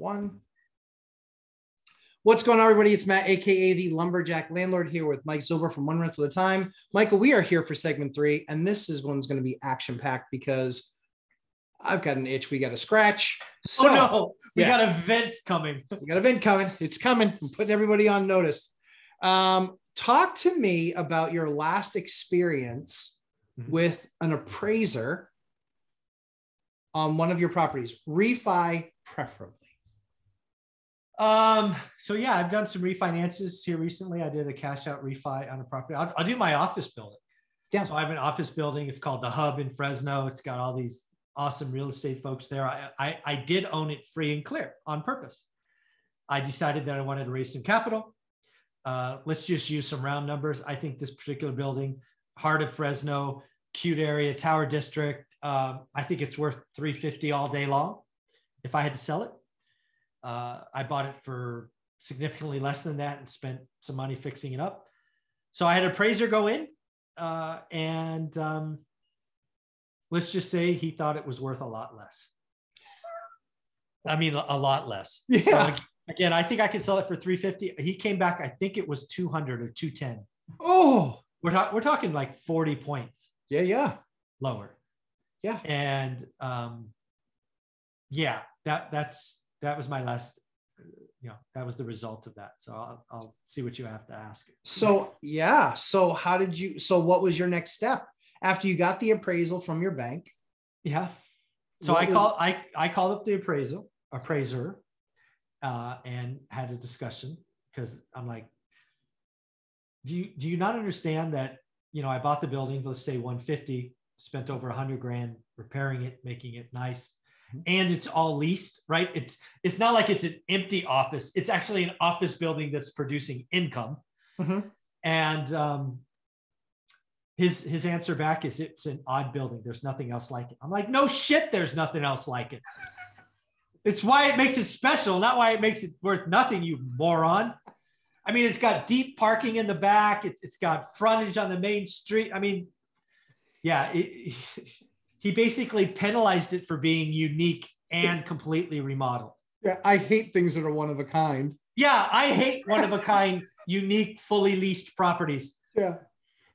1. What's going on, everybody? It's Matt, aka the Lumberjack Landlord, here with Mike Zuber from One Rental at a Time. Michael, we are here for segment 3, and this is one's going to be action packed because I've got an itch we got to scratch. So, oh no, we got a vent coming. We got a vent coming. It's coming. I'm putting everybody on notice. Talk to me about your last experience with an appraiser on one of your properties, refi preferably. So yeah, I've done some refinances here recently. I did a cash out refi on a property. I'll do my office building. Yeah. So I have an office building. It's called The Hub in Fresno. It's got all these awesome real estate folks there. I did own it free and clear on purpose. I decided that I wanted to raise some capital. Let's just use some round numbers. I think this particular building, heart of Fresno, cute area, Tower District. I think it's worth $350 all day long if I had to sell it. I bought it for significantly less than that and spent some money fixing it up. So I had an appraiser go in and let's just say he thought it was worth a lot less. I mean, a lot less. Yeah. So again, I think I could sell it for $350. He came back, I think it was $200 or $210. Oh, we're talking like 40 points. Yeah. Yeah. Lower. Yeah. And yeah, that was my last, that was the result of that. So I'll see what you have to ask. So next. Yeah. So what was your next step after you got the appraisal from your bank? Yeah. So I called up the appraiser, and had a discussion, because I'm like, do you not understand that, I bought the building, let's say 150, spent over $100,000 repairing it, making it nice. And it's all leased, right? It's not like it's an empty office. It's actually an office building that's producing income. Mm-hmm. And his answer back is, it's an odd building. There's nothing else like it. I'm like, no shit, there's nothing else like it. It's why it makes it special, not why it makes it worth nothing, you moron. I mean, it's got deep parking in the back. It's got frontage on the main street. I mean, yeah. He basically penalized it for being unique and completely remodeled. Yeah, I hate things that are one of a kind. Yeah, I hate one of a kind, unique, fully leased properties. Yeah.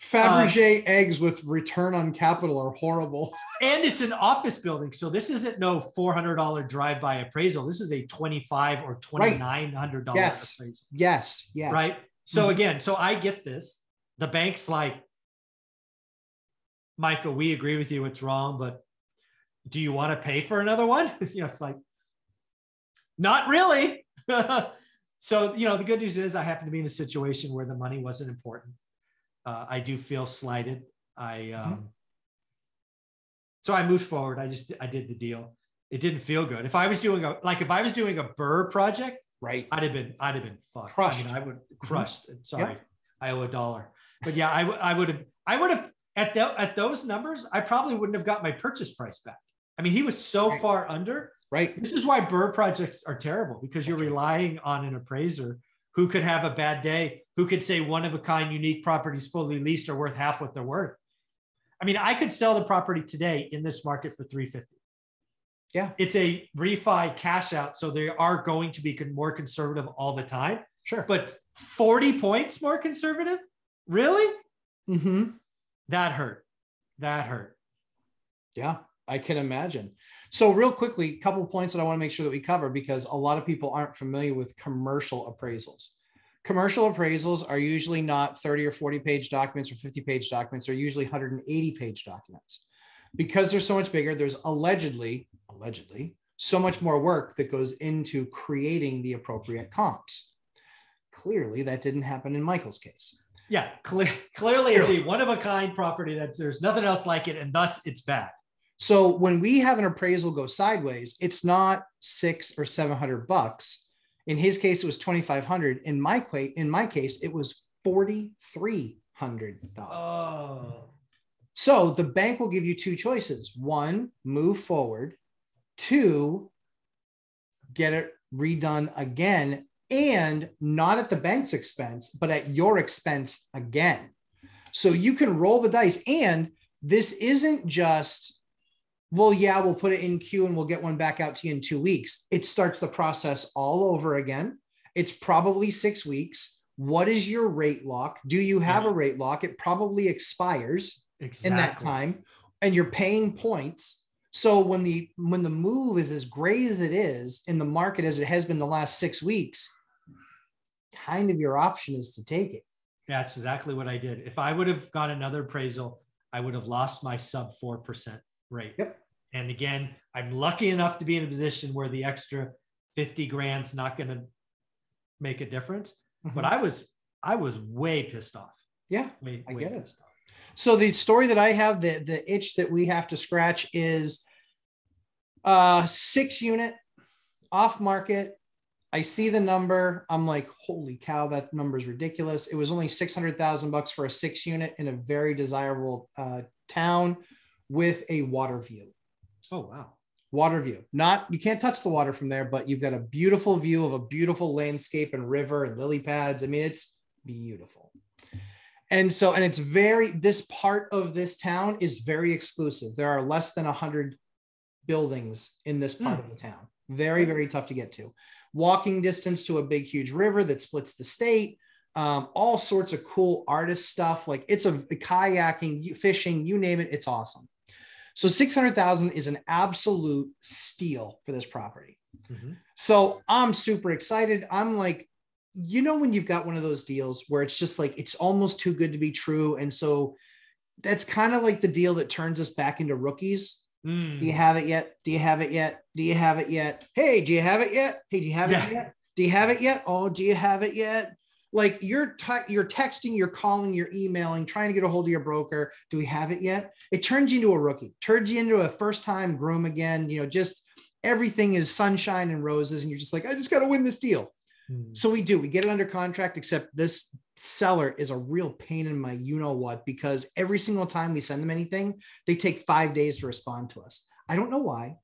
Fabergé eggs with return on capital are horrible. And it's an office building. So this isn't no $400 drive-by appraisal. This is a $2,500 or $2,900 appraisal. Yes, yes. Right? So again, so I get this. The bank's like, Michael, we agree with you, it's wrong, but do you want to pay for another one? It's like, not really. So, the good news is I happen to be in a situation where the money wasn't important. I do feel slighted. So I moved forward. I did the deal. It didn't feel good. If I was doing a BRRRR project, right, I'd have been fucked. Crushed. I would crushed. Sorry. Yep. I owe $1. But yeah, I would have at those numbers, I probably wouldn't have got my purchase price back. I mean, he was so far under. Right. This is why BRRRR projects are terrible, because you're relying on an appraiser who could have a bad day, who could say one of a kind, unique properties fully leased are worth half what they're worth. I mean, I could sell the property today in this market for $350. Yeah. It's a refi cash out. So they are going to be more conservative all the time. Sure. But 40 points more conservative? Really? Mm-hmm. That hurt. Yeah, I can imagine. So real quickly, a couple of points that I want to make sure that we cover, because a lot of people aren't familiar with commercial appraisals. Commercial appraisals are usually not 30 or 40 page documents or 50 page documents. They're usually 180 page documents. Because they're so much bigger, there's allegedly so much more work that goes into creating the appropriate comps. Clearly that didn't happen in Michael's case. Yeah, clearly it's a one-of-a-kind property that there's nothing else like it, and thus it's bad. So when we have an appraisal go sideways, it's not $600 or $700. In his case, it was $2,500. In my case, it was $4,300. Oh. So the bank will give you two choices. One, move forward. Two, get it redone again, and not at the bank's expense, but at your expense again. So you can roll the dice. And this isn't just well, yeah, we'll put it in queue and we'll get one back out to you in 2 weeks. It starts the process all over again. It's probably 6 weeks. What is your rate lock? Do you have a rate lock? It probably expires in that time, and you're paying points. So when the move is as great as it is in the market as it has been the last 6 weeks, kind of your option is to take it. That's exactly what I did. If I would have got another appraisal, I would have lost my sub 4% rate. Yep. And again, I'm lucky enough to be in a position where the extra 50 grand's not going to make a difference. Mm-hmm. But I was way pissed off. Yeah, I get it. So the story that I have, the itch that we have to scratch is 6 unit off market. I see the number. I'm like, holy cow, that number is ridiculous. It was only $600,000 for a 6 unit in a very desirable town with a water view. Oh, wow. Water view. Not, you can't touch the water from there, but you've got a beautiful view of a beautiful landscape and river and lily pads. I mean, it's beautiful. And so, and it's this part of this town is very exclusive. There are less than 100 buildings in this part of the town. Very, very tough to get to. Walking distance to a big, huge river that splits the state. All sorts of cool artist stuff. Like it's a kayaking, fishing, you name it. It's awesome. So $600,000 is an absolute steal for this property. Mm-hmm. So I'm super excited. I'm like, you know, when you've got one of those deals where it's just like, it's almost too good to be true. And so that's kind of like the deal that turns us back into rookies. Mm. Do you have it yet? Do you have it yet? Do you have it yet? Hey, do you have it yet? Hey, do you have it yet? Do you have it yet? Oh, do you have it yet? Like you're texting, you're calling, you're emailing, trying to get a hold of your broker. Do we have it yet? It turns you into a rookie, turns you into a first-time groom again. You know, just everything is sunshine and roses. And you're just like, I just got to win this deal. So we get it under contract, except this seller is a real pain in my, you know what, because every single time we send them anything, they take 5 days to respond to us. I don't know why.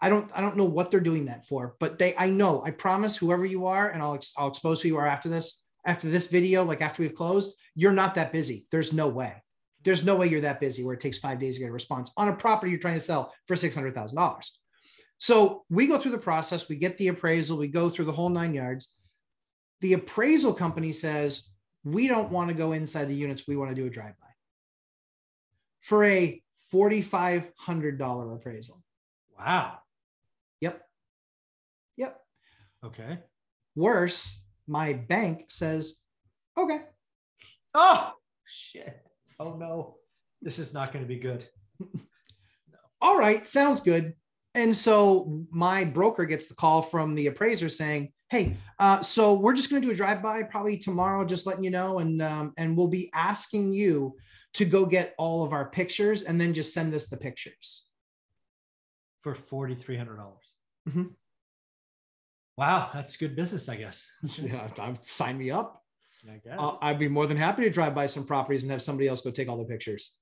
I don't know what they're doing that for, but I promise whoever you are, and I'll expose who you are after this video, like after we've closed, you're not that busy. There's no way you're that busy where it takes 5 days to get a response on a property you're trying to sell for $600,000. So we go through the process, we get the appraisal, we go through the whole 9 yards. The appraisal company says, we don't want to go inside the units. We want to do a drive-by for a $4,500 appraisal. Wow. Yep. Okay. Worse, my bank says, okay. Oh, shit. Oh, no. This is not going to be good. No. All right. Sounds good. And so my broker gets the call from the appraiser saying, hey, so we're just going to do a drive-by probably tomorrow, just letting you know. And we'll be asking you to go get all of our pictures and then just send us the pictures. For $4,300. Mm-hmm. Wow. That's good business, I guess. Yeah, sign me up. I guess. I'd be more than happy to drive by some properties and have somebody else go take all the pictures.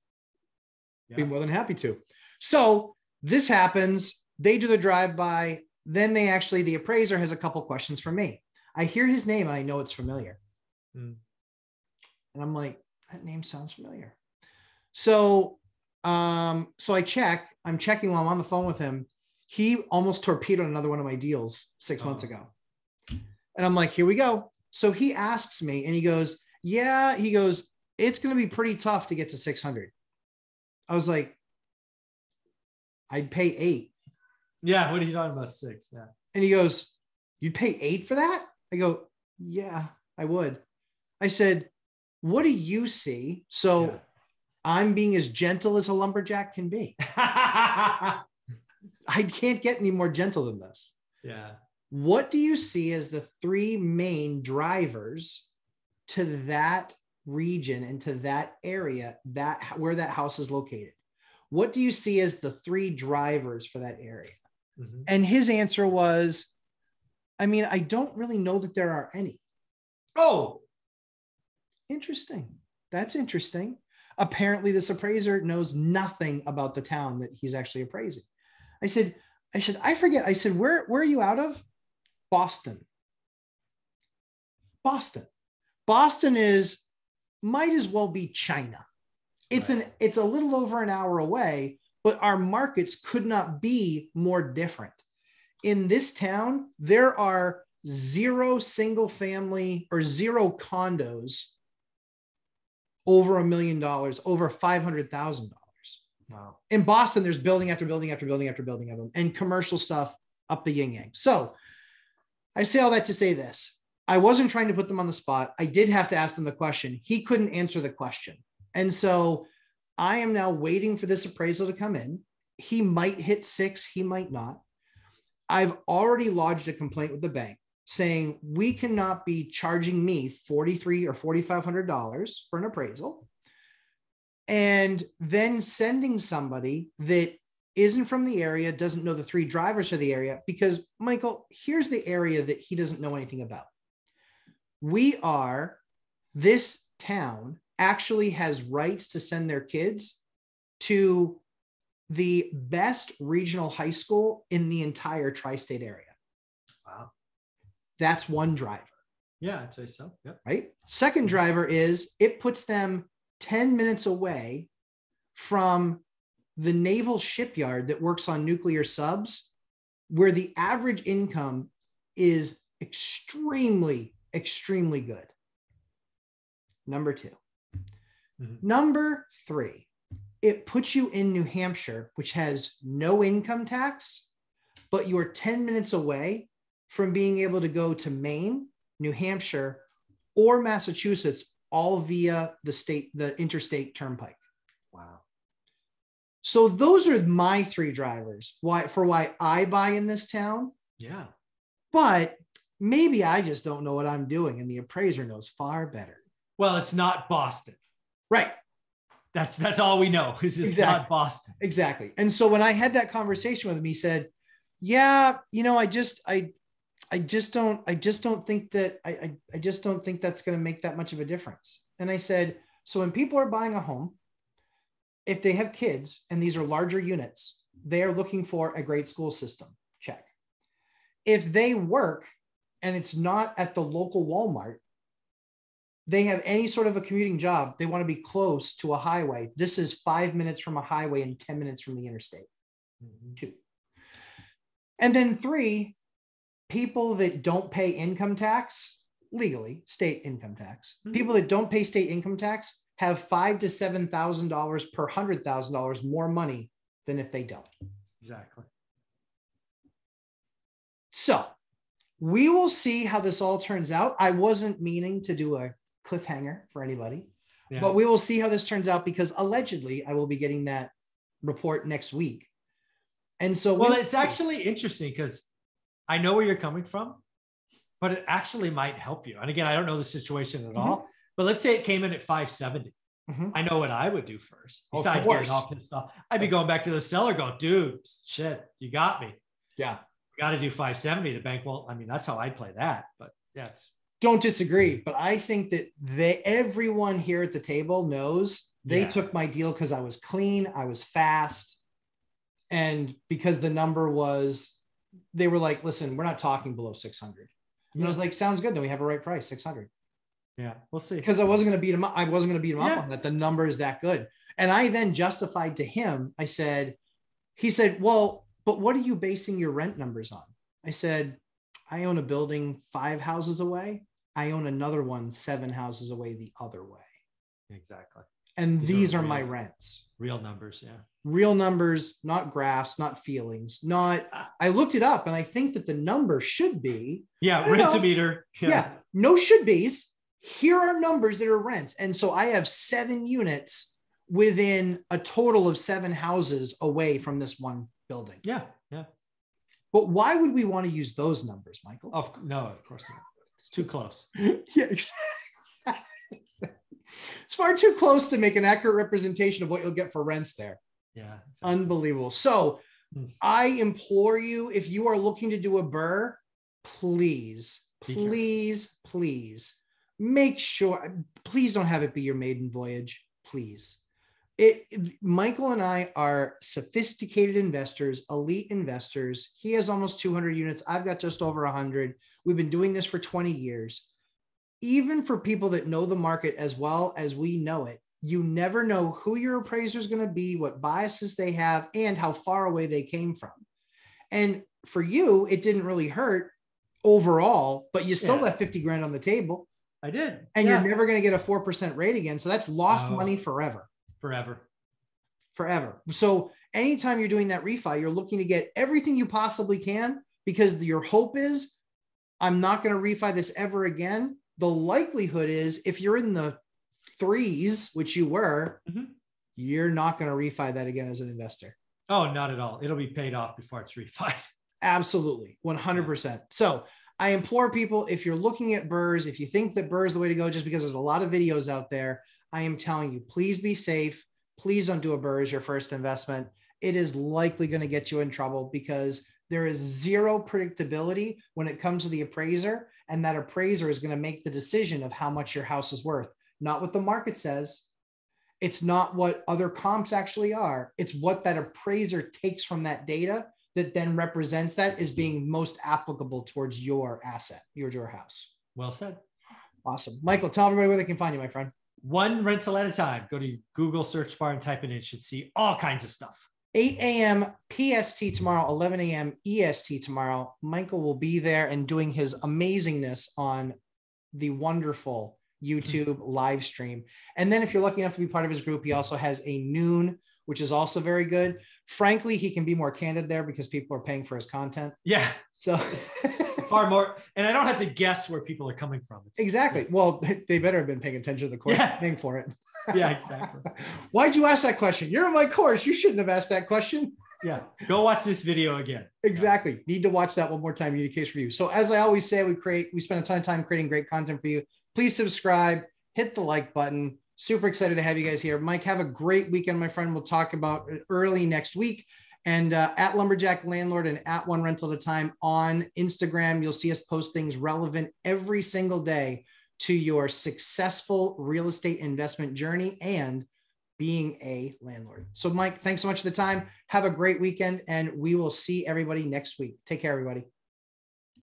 Yeah. Be more than happy to. So this happens. They do the drive-by. Then the appraiser has a couple questions for me. I hear his name and I know it's familiar. Mm. And I'm like, that name sounds familiar. So I'm checking while I'm on the phone with him. He almost torpedoed another one of my deals 6 months ago. And I'm like, here we go. So he asks me and he goes, yeah, it's going to be pretty tough to get to 600. I was like, I'd pay 8. Yeah, what are you talking about? 6. Yeah. And he goes, you'd pay 8 for that? I go, yeah, I would. I said, what do you see? So yeah. I'm being as gentle as a lumberjack can be. I can't get any more gentle than this. Yeah. What do you see as the 3 main drivers to that region and to that area where that house is located? What do you see as the 3 drivers for that area? Mm-hmm. And his answer was, I mean, I don't really know that there are any. Oh, interesting. That's interesting. Apparently this appraiser knows nothing about the town that he's actually appraising. I said, I forget. I said, where are you out of? Boston. Boston might as well be China. It's a little over an hour away, but our markets could not be more different. In this town, there are zero single family or zero condos over $1 million, over $500,000. Wow. In Boston, there's building after building after building after building of them, and commercial stuff up the yin yang. So I say all that to say this. I wasn't trying to put them on the spot. I did have to ask them the question. He couldn't answer the question. And so I am now waiting for this appraisal to come in. He might hit 6, he might not. I've already lodged a complaint with the bank saying we cannot be charging me $4,300 or $4,500 for an appraisal and then sending somebody that isn't from the area, doesn't know the three drivers for the area, because Michael, here's the area that he doesn't know anything about. This town actually has rights to send their kids to the best regional high school in the entire tri-state area. Wow. That's one driver. Yeah, I'd say so. Yep. Right? Second driver is it puts them 10 minutes away from the naval shipyard that works on nuclear subs, where the average income is extremely good. Number two. Mm-hmm. Number three, it puts you in New Hampshire, which has no income tax, but you're 10 minutes away from being able to go to Maine, New Hampshire, or Massachusetts, all via the interstate turnpike. Wow. So those are my three drivers why I buy in this town. Yeah. But maybe I just don't know what I'm doing, and the appraiser knows far better. Well, it's not Boston. Right. That's all we know is it's not Boston. Exactly. And so when I had that conversation with him, he said, yeah, you know, I just don't think that's going to make that much of a difference. And I said, so when people are buying a home, if they have kids, and these are larger units, they are looking for a great school system. Check. If they work and it's not at the local Walmart, they have any sort of a commuting job, they want to be close to a highway. This is 5 minutes from a highway and 10 minutes from the interstate. Mm-hmm. 2. And then 3, people that don't pay income tax legally, state income tax, mm-hmm. people that don't pay state income tax have $5,000 to $7,000 per $100,000 more money than if they don't. Exactly. So we will see how this all turns out. I wasn't meaning to do a cliffhanger for anybody, but we will see how this turns out, because allegedly I will be getting that report next week. And so, well, it's actually interesting because I know where you're coming from, but it actually might help you. And again, I don't know the situation at mm-hmm. all, but let's say it came in at 570. Mm-hmm. I know what I would do first. Besides getting all pissed off, I'd be going back to the seller going, dude, shit, you got me. Yeah. We got to do 570. The bank won't, I mean, that's how I'd play that, but that's. Don't disagree. But I think that everyone here at the table knows they took my deal because I was clean. I was fast. And because the number was, they were like, listen, we're not talking below 600. And I was like, sounds good. Then we have a right price, 600. Yeah, we'll see. Because I wasn't going to beat him up. I wasn't going to beat him up on that. The number is that good. And I then justified to him. I said, he said, well, but what are you basing your rent numbers on? I said, I own a building 5 houses away. I own another one 7 houses away the other way. Exactly. And these are my rents. Real numbers, yeah. Real numbers, not graphs, not feelings, not, I looked it up and I think that the number should be. Yeah, rent-a-meter. Yeah, no should be's. Here are numbers that are rents. And so I have 7 units within a total of 7 houses away from this one building. Yeah. Yeah. But why would we want to use those numbers, Michael? Of course not. It's too close. Yeah, exactly. It's far too close to make an accurate representation of what you'll get for rents there. Yeah. Exactly. Unbelievable. So I implore you, if you are looking to do a BRRRR, please, make sure, please don't have it be your maiden voyage, please. Michael and I are sophisticated investors, elite investors. He has almost 200 units. I've got just over 100. We've been doing this for 20 years. Even for people that know the market as well as we know it, You never know who your appraiser is going to be, what biases they have, and how far away they came from. And for you, it didn't really hurt overall, but you still left 50 grand on the table. I did. And you're never going to get a 4% rate again. So that's lost money forever. Forever. So anytime you're doing that refi, you're looking to get everything you possibly can, because your hope is, I'm not going to refi this ever again. The likelihood is, if you're in the threes, which you were, you're not going to refi that again as an investor. Oh, not at all. It'll be paid off before it's refied. Absolutely. 100%. So I implore people, if you're looking at BRRRRs, if you think that BRRRR is the way to go, just because there's a lot of videos out there, I am telling you, please be safe. Please don't do a BRRRR as your first investment. It is likely going to get you in trouble, because there is zero predictability when it comes to the appraiser. And that appraiser is going to make the decision of how much your house is worth. Not what the market says. It's not what other comps actually are. It's what that appraiser takes from that data that then represents that as being most applicable towards your asset, your house. Well said. Awesome. Michael, tell everybody where they can find you, my friend. One Rental at a Time. Go to Google search bar and type it in. You should see all kinds of stuff. 8 a.m. PST tomorrow, 11 a.m. EST tomorrow. Michael will be there and doing his amazingness on the wonderful YouTube live stream. And then if you're lucky enough to be part of his group, he also has a noon, which is also very good. Frankly, he can be more candid there because people are paying for his content. Yeah. So far more. And I don't have to guess where people are coming from. Exactly. Well, they better have been paying attention to the course paying for it. Yeah, exactly. Why'd you ask that question? You're in my course. You shouldn't have asked that question. Yeah. Go watch this video again. Exactly. Need to watch that one more time in case for you. So as I always say, we spend a ton of time creating great content for you. Please subscribe, hit the like button. Super excited to have you guys here. Mike, have a great weekend, my friend. We'll talk about early next week. And at Lumberjack Landlord and at One Rental at a Time on Instagram, you'll see us post things relevant every single day to your successful real estate investment journey and being a landlord. So Mike, thanks so much for the time. Have a great weekend, and we will see everybody next week. Take care, everybody.